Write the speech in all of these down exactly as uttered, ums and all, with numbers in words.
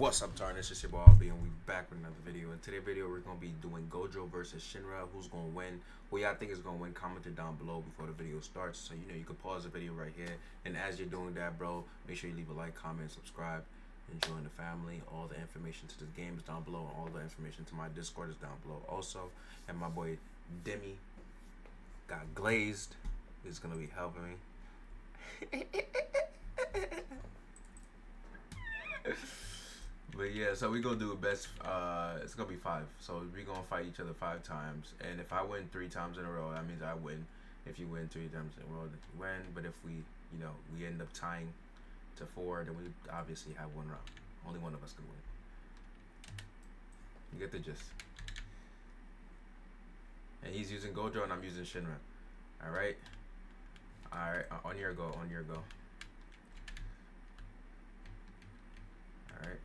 What's up, Tarnish? It's your boy I L B, and we back with another video. In today's video, we're going to be doing Gojo versus Shinra. Who's going to win? Who y'all think is going to win? Comment it down below before the video starts. So, you know, you can pause the video right here. And as you're doing that, bro, make sure you leave a like, comment, subscribe, and join the family. All the information to this game is down below, and all the information to my Discord is down below also. And my boy Demi Got Glazed is going to be helping me. But yeah, so we gonna do best. Uh, it's gonna be five. So we gonna fight each other five times. And if I win three times in a row, that means I win. If you win three times in a row, then you win. But if we, you know, we end up tying to four, then we obviously have one round. Only one of us can win. You get the gist. And he's using Gojo, and I'm using Shinra. All right. All right. On your go. On your go. All right.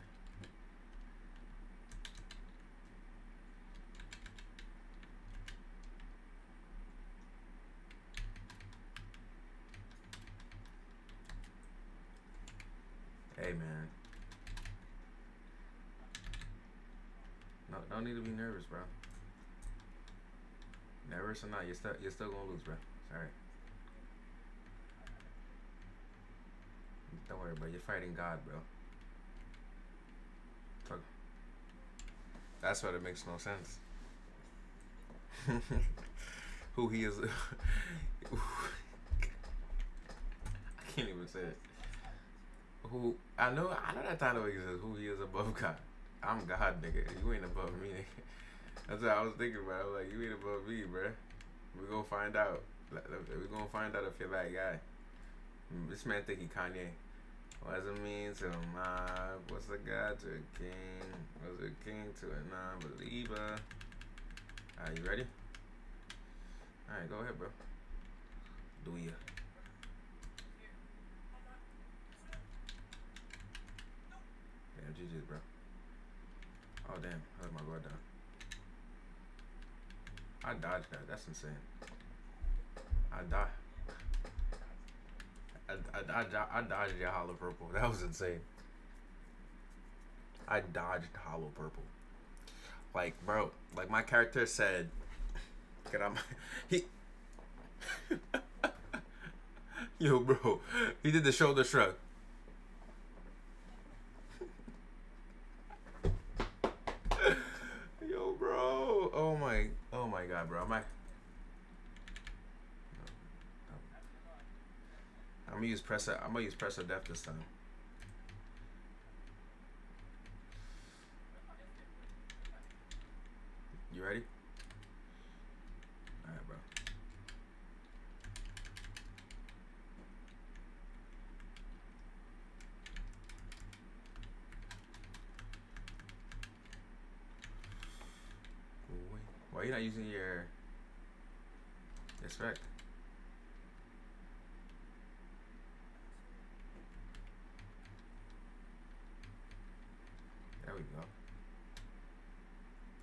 Hey, man. No, don't need to be nervous, bro. Nervous or not, you're still you're still gonna lose, bro. It's alright. Don't worry, bro. You're fighting God, bro. Talk. That's why it makes no sense. Who he is. I can't even say it. Who I know, I know that title exists. Who he is above God. I'm God, nigga. You ain't above me, nigga. That's what I was thinking, bro. I was like, you ain't above me, bro. We gonna find out. We gonna find out if you're that guy. This man think he Kanye. What does it mean to a mob? What's a god to a king? What's a king to a non-believer? Are you ready? All right, go ahead, bro. Do ya? G G's, bro. Oh, damn. I let my guard down. I dodged that. That's insane. I dodged. I, I, I, I dodged your hollow purple. That was insane. I dodged hollow purple. Like, bro. Like, my character said. Get out my... He... Yo, bro. He did the shoulder shrug. Oh my god, bro. I'm, like, I'm gonna use press I'm gonna use press of death this time. You ready? Alright, bro. Why are you not using your respect? There we go.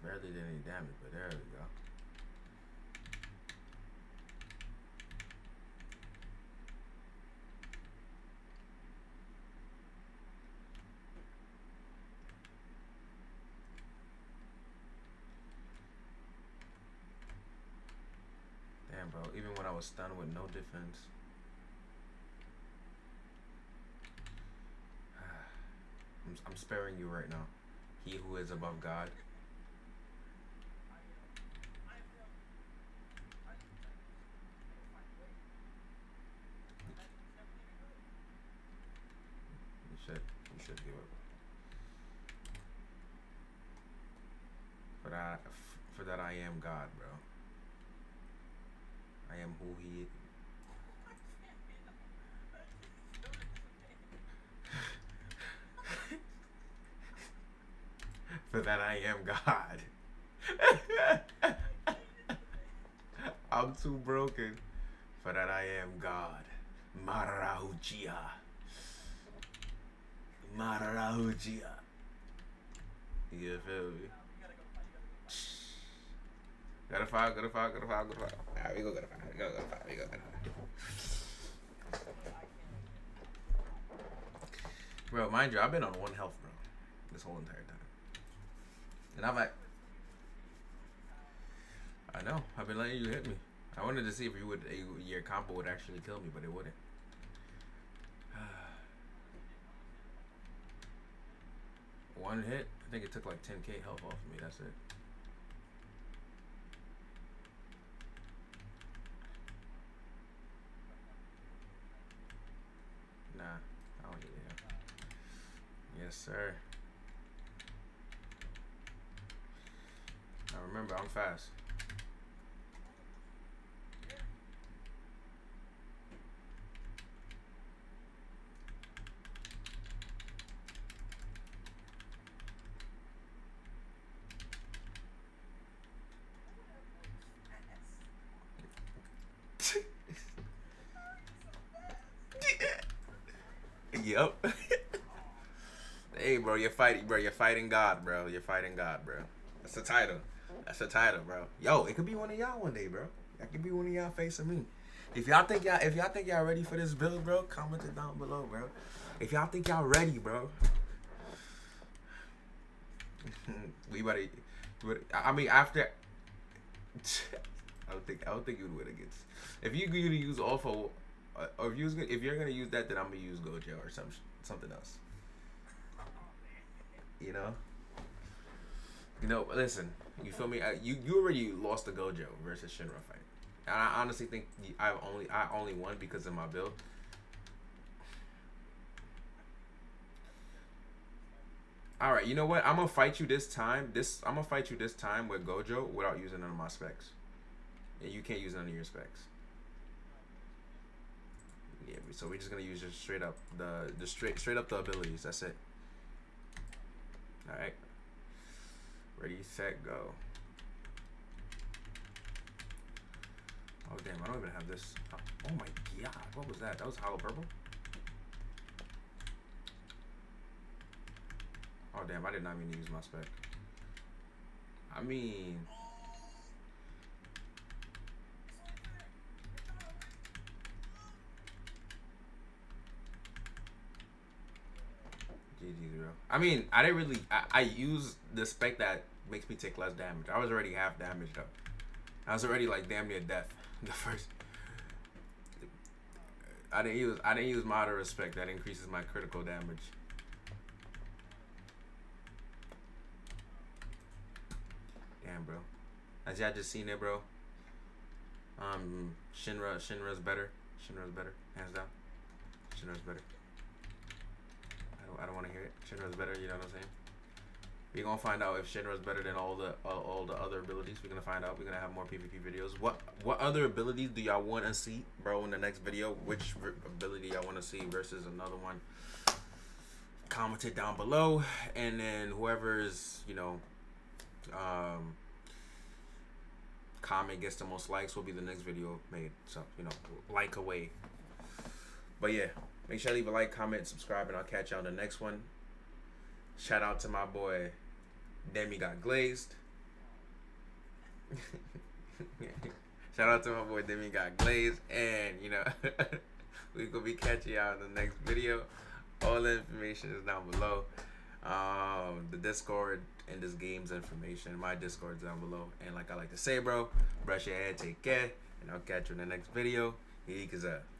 Barely did any damage, but there we go. Bro, even when I was stunned with no defense. I'm, I'm sparing you right now. He who is above God. You should, you should give up. For that, for that I am God, bro. I am who he is. For that I am God. I'm too broken. For that I am God. Marahuchia. Marahuchia. You feel me? Gotta five, gotta five, gotta five, gotta five. Alright, we go gotta five, we go gotta five, we go gotta five. Bro, mind you, I've been on one health, bro. this whole entire time. And I'm like, I know, I've been letting you hit me. I wanted to see if you would, your combo would actually kill me, but it wouldn't. One hit, I think it took like ten K health off of me, that's it. Nah, I don't need it. Yes, sir. Now remember, I'm fast. Yup. Hey, bro, you're fighting, bro. You're fighting God, bro. You're fighting God, bro. That's the title. That's the title, bro. Yo, it could be one of y'all one day, bro. I could be one of y'all facing me. If y'all think y'all, if y'all think y'all ready for this build, bro, comment it down below, bro. If y'all think y'all ready, bro. We better. I mean, after. I don't think. I don't think you'd win against. If you you to use all for. Uh, or if, you was gonna, if you're gonna use that, then I'm gonna use Gojo or some something else. You know, you know. Listen, you feel me? I, you you already lost the Gojo versus Shinra fight, and I honestly think I only I only won because of my build. All right, you know what? I'm gonna fight you this time. This I'm gonna fight you this time with Gojo without using none of my specs, and you can't use none of your specs. Yeah, so we're just gonna use just straight up the the straight straight up the abilities. That's it. All right. Ready, set, go. Oh damn! I don't even have this. Oh, oh my god! What was that? That was hollow purple. Oh damn! I did not mean to use my spec. I mean. I mean, I didn't really. I, I used the spec that makes me take less damage. I was already half damaged up. I was already like damn near death. The first. I didn't use. I didn't use moderate spec that increases my critical damage. Damn, bro. As y'all just seen it, bro. Um, Shinra. Shinra's better. Shinra's better. Hands down. Shinra's better. I don't want to hear it. Shinra's better, you know what I'm saying? We're going to find out if Shinra's better than all the all, all the other abilities. We're going to find out. We're going to have more PvP videos. What what other abilities do y'all want to see, bro, in the next video? Which ability y'all want to see versus another one? Comment it down below. And then whoever's, you know, um, comment gets the most likes will be the next video made. So, you know, like away. But, yeah. Make sure to leave a like, comment, subscribe, and I'll catch y'all in the next one. Shout out to my boy, Demi Got Glazed. Shout out to my boy, Demi Got Glazed. And, you know, we're going to be catching y'all in the next video. All the information is down below. Um, the Discord and this game's information. My Discord's down below. And like I like to say, bro, brush your hair, take care. And I'll catch you in the next video. Geek is up.